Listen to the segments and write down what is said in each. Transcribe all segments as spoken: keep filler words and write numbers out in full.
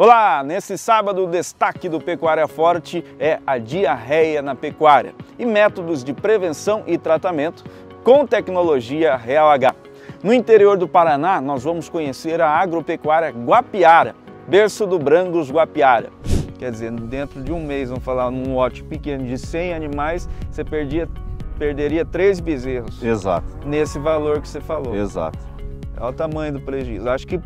Olá! Nesse sábado, o destaque do Pecuária Forte é a diarreia na pecuária e métodos de prevenção e tratamento com tecnologia Real H. No interior do Paraná, nós vamos conhecer a agropecuária Guapiara, berço do Brangos Guapiara. Quer dizer, dentro de um mês, vamos falar, num lote pequeno de cem animais, você perdia, perderia três bezerros. Exato. Nesse valor que você falou. Exato. Olha o tamanho do prejuízo. Acho que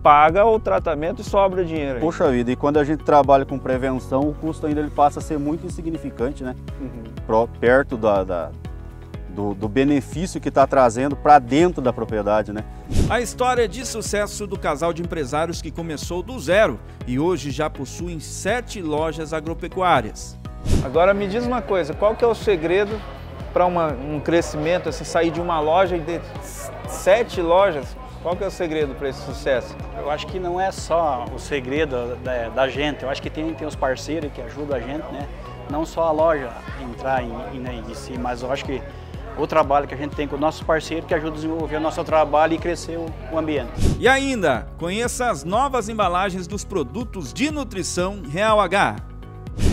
paga o tratamento e sobra dinheiro aí. Puxa vida, e quando a gente trabalha com prevenção, o custo ainda ele passa a ser muito insignificante, né? Uhum. Perto da, da, do, do benefício que está trazendo para dentro da propriedade, né? A história de sucesso do casal de empresários que começou do zero e hoje já possuem sete lojas agropecuárias. Agora me diz uma coisa, qual que é o segredo para um crescimento, assim, sair de uma loja e ter sete lojas? Qual que é o segredo para esse sucesso? Eu acho que não é só o segredo da, da gente, eu acho que tem, tem os parceiros que ajudam a gente, né? Não só a loja entrar em, em, em si, mas eu acho que o trabalho que a gente tem com nossos parceiros que ajuda a desenvolver o nosso trabalho e crescer o, o ambiente. E ainda, conheça as novas embalagens dos produtos de nutrição Real H.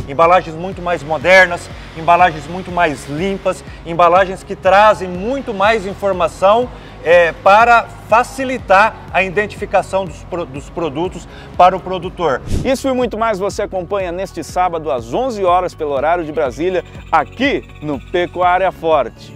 Embalagens muito mais modernas, embalagens muito mais limpas, embalagens que trazem muito mais informação é, para facilitar a identificação dos, dos produtos para o produtor. Isso e muito mais você acompanha neste sábado às onze horas pelo horário de Brasília, aqui no Pecuária Forte.